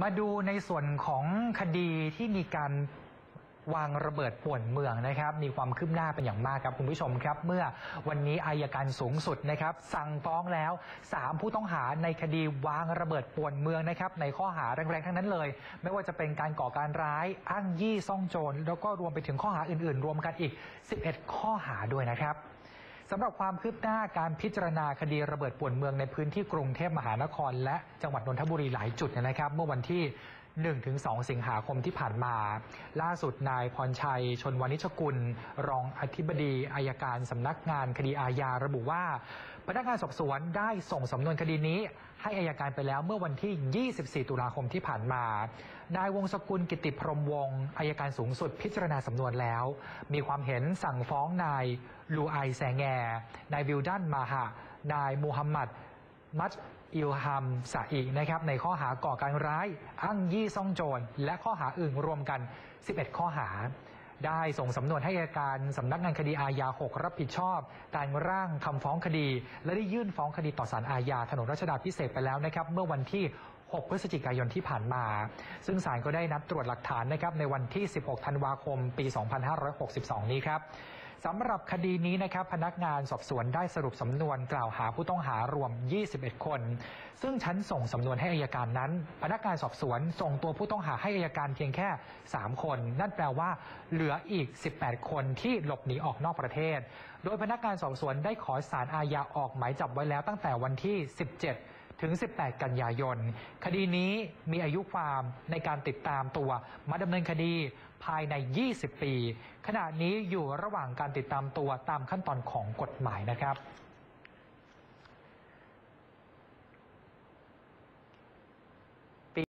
มาดูในส่วนของคดีที่มีการวางระเบิดป่วนเมืองนะครับมีความคืบหน้าเป็นอย่างมากครับคุณผู้ชมครับเมื่อวันนี้อัยการสูงสุดนะครับสั่งฟ้องแล้ว3ผู้ต้องหาในคดีวางระเบิดป่วนเมืองนะครับในข้อหาแรงๆทั้งนั้นเลยไม่ว่าจะเป็นการก่อการร้ายอ้างยี่ซ่องโจรแล้วก็รวมไปถึงข้อหาอื่นๆรวมกันอีก11ข้อหาด้วยนะครับสำหรับความคืบหน้าการพิจารณาคดีระเบิดป่วนเมืองในพื้นที่กรุงเทพมหานครและจังหวัดนนทบุรีหลายจุดนะครับเมื่อวันที่ 1-2 สิงหาคมที่ผ่านมาล่าสุดนายพรชัยชนวณิชกุลรองอธิบดีอัยการสำนักงานคดีอาญาระบุว่าพนักงานสอบสวนได้ส่งสำนวนคดีนี้ให้อัยการไปแล้วเมื่อวันที่ 24 ตุลาคมที่ผ่านมานายวงศกุลกิติพรหมวงศ์อัยการสูงสุดพิจารณาสำนวนแล้วมีความเห็นสั่งฟ้องนายลูไอแซงแงนายวิลดันมาหะนายมูฮัมหมัดมัดอิลฮัมซาอีนะครับในข้อหาก่อการร้ายอ้างยี่ซ่องโจรและข้อหาอื่นรวมกัน11ข้อหาได้ส่งสำนวนให้อัยการสำนักงานคดีอาญา6รับผิดชอบการร่างคำฟ้องคดีและได้ยื่นฟ้องคดีต่อศาลอาญาถนนรัชดาภิเษกไปแล้วนะครับเมื่อวันที่6พฤศจิกายนที่ผ่านมาซึ่งศาลก็ได้นัดตรวจหลักฐานนะครับในวันที่16ธันวาคมปี2562นี้ครับสำหรับคดีนี้นะครับพนักงานสอบสวนได้สรุปสำนวนกล่าวหาผู้ต้องหารวม21คนซึ่งชั้นส่งสำนวนให้อัยการนั้นพนักงานสอบสวนส่งตัวผู้ต้องหาให้อัยการเพียงแค่3คนนั่นแปลว่าเหลืออีก18คนที่หลบหนีออกนอกประเทศโดยพนักงานสอบสวนได้ขอศาลอาญาออกหมายจับไว้แล้วตั้งแต่วันที่17ถึง18กันยายนคดีนี้มีอายุความในการติดตามตัวมาดำเนินคดีภายใน20 ปีขณะนี้อยู่ระหว่างการติดตามตัวตามขั้นตอนของกฎหมายนะครับ